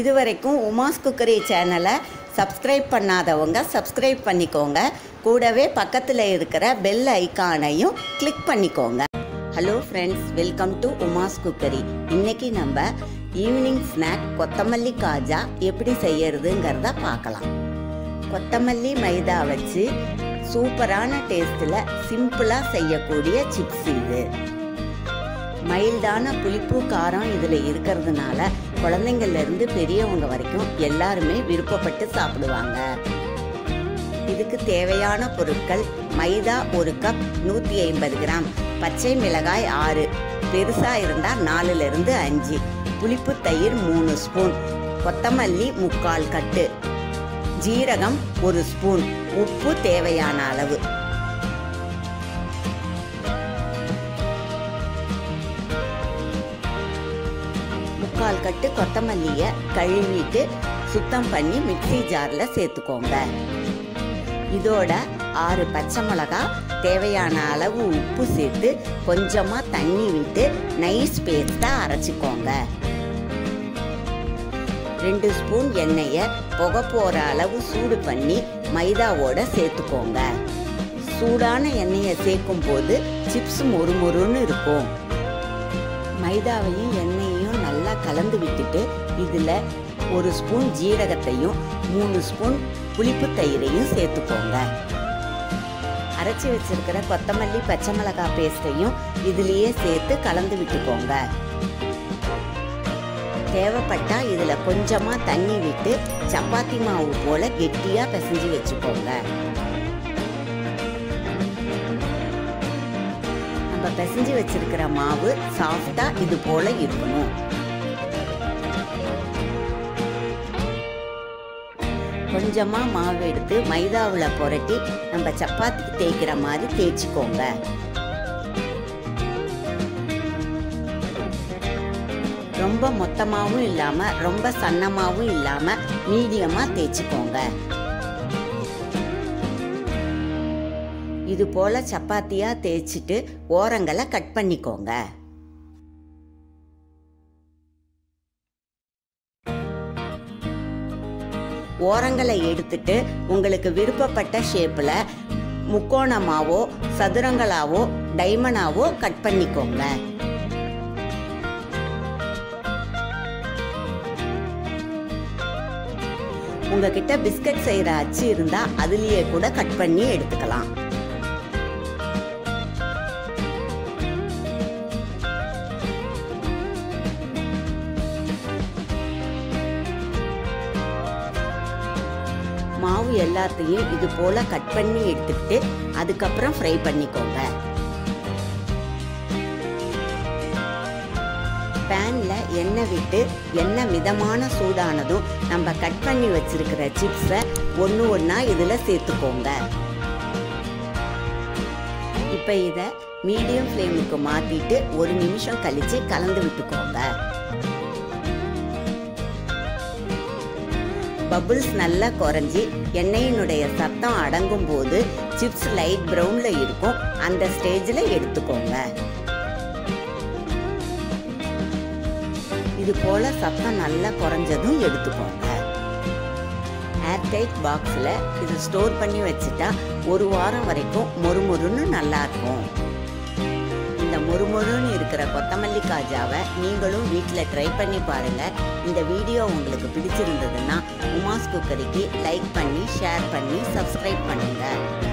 இதுவரைக்கும் உமாஸ் குக்கரி சேனலை சப்ஸ்கிரைப் பண்ணாதவங்க சப்ஸ்கிரைப் பண்ணிக்கோங்க, கூடவே பக்கத்தில் இருக்கிற பெல் ஐகானையும் கிளிக் பண்ணிக்கோங்க. Hello friends, welcome to Uma's cookery. இன்றைக்கி நம்ம ஈவினிங் ஸ்நாக் கொத்தமல்லி காஜா எப்படி செய்யறதுங்கிறத பார்க்கலாம். கொத்தமல்லி மைதா வச்சு சூப்பரான டேஸ்ட்டில் சிம்பிளாக செய்யக்கூடிய சிப்ஸ் இது. மைல்டான புளிப்பு காரம் இதில் இருக்கிறதுனால குழந்தைங்கள்லேருந்து பெரியவங்க வரைக்கும் எல்லாருமே விருப்பப்பட்டு சாப்பிடுவாங்க. இதுக்கு தேவையான பொருட்கள்: மைதா 1 கப், 150 கிராம், பச்சை மிளகாய் 6, பெருசாக இருந்தால் 4லிருந்து 5, புளிப்பு தயிர் 3 ஸ்பூன், கொத்தமல்லி 3/4 கட்டு, ஜீரகம் 1 ஸ்பூன், உப்பு தேவையான அளவு. முக்கால் கட்டு கொத்தமல்லியை கழுவிட்டு சுத்தம் பண்ணி மிக்சி ஜாரில் சேர்த்துக்கோங்க. இதோட 6 பச்சை மிளகாய், தேவையான அளவு உப்பு சேர்த்து கொஞ்சமாக தண்ணி விட்டு நைஸ் பேஸ்ட்டாக அரைச்சிக்கோங்க. 2 ஸ்பூன் எண்ணெயை புகை போகிற அளவு சூடு பண்ணி மைதாவோட சேர்த்துக்கோங்க. சூடான எண்ணெயை சேர்க்கும் போது சிப்ஸ் மொறுமொறுன்னு இருக்கும். மைதாவையும் எண்ணெயையும் நல்லா கலந்து விட்டுட்டு இதில் 1 ஸ்பூன் ஜீரகத்தையும் 3 ஸ்பூன் புளிப்பு தயிரையும் சேர்த்துக்கோங்க. அரைச்சி வச்சிருக்கிற கொத்தமல்லி பச்சை மிளகாய் பேஸ்ட்டையும் இதுலேயே சேர்த்து கலந்து விட்டுக்கோங்க. தேவைப்பட்டால் இதில் கொஞ்சமாக தண்ணி விட்டு சப்பாத்தி மாவு போல் கெட்டியாக பிசைஞ்சு வச்சுக்கோங்க. நம்ம பிசைஞ்சு வச்சிருக்கிற மாவு சாஃப்டாக இது போல் இருக்கணும். கொஞ்சமாக மாவு எடுத்து மைதாவில் புரட்டி நம்ம சப்பாத்திக்கு தேய்க்கிற மாதிரி தேய்ச்சிக்கோங்க. ரொம்ப மொத்தமாகவும் இல்லாமல் ரொம்ப சன்னமாகவும் இல்லாமல் மீடியமாக தேய்ச்சிக்கோங்க. இது போல் சப்பாத்தியாக தேய்ச்சிட்டு ஓரங்களை கட் பண்ணிக்கோங்க. ஓரங்களை எடுத்துட்டு உங்களுக்கு விருப்பப்பட்ட ஷேப்பில் முக்கோணமாவோ சதுரங்களாவோ டைமண்டாவோ கட் பண்ணிக்கோங்க. உங்ககிட்ட பிஸ்கட் செய்கிற அச்சு இருந்தால் அதுலேயே கூட கட் பண்ணி எடுத்துக்கலாம். மாவு எல்லாத்தையும் இது போல கட் பண்ணி எடுத்துக்கிட்டு அதுக்கப்புறம் ஃப்ரை பண்ணிக்கோங்க. பேன்ல எண்ணெய் விட்டு எண்ணெய் மிதமான சூடானதும் நம்ம கட் பண்ணி வச்சிருக்கிற சிப்ஸை ஒன்று ஒன்றா இதில் சேர்த்துக்கோங்க. இப்போ இதை மீடியம் ஃப்ளேமுக்கு மாற்றிட்டு 1 நிமிஷம் கழித்து கலந்து விட்டுக்கோங்க. பபுள்ஸ் நல்லா குறைஞ்சி எண்ணெயினுடைய சத்தம் அடங்கும் போது சிப்ஸ் லைட் ப்ரௌனில் இருக்கும். அந்த ஸ்டேஜில் எடுத்துக்கோங்க. இது போல் சத்தம் நல்லா குறைஞ்சதும் எடுத்துக்கோங்க. ஏர்டைட் பாக்ஸில் இது ஸ்டோர் பண்ணி வச்சுட்டா 1 வாரம் வரைக்கும் மொறுமொறுன்னு நல்லாயிருக்கும். இந்த மொறுமொறுன்னு இருக்கிற கொத்தமல்லி காஜாவை நீங்களும் வீட்டில் ட்ரை பண்ணி பாருங்கள். இந்த வீடியோ உங்களுக்கு பிடிச்சிருந்ததுன்னா உமாஸ் குக்கரிக்கு லைக் பண்ணி, ஷேர் பண்ணி, சப்ஸ்கிரைப் பண்ணுங்கள்.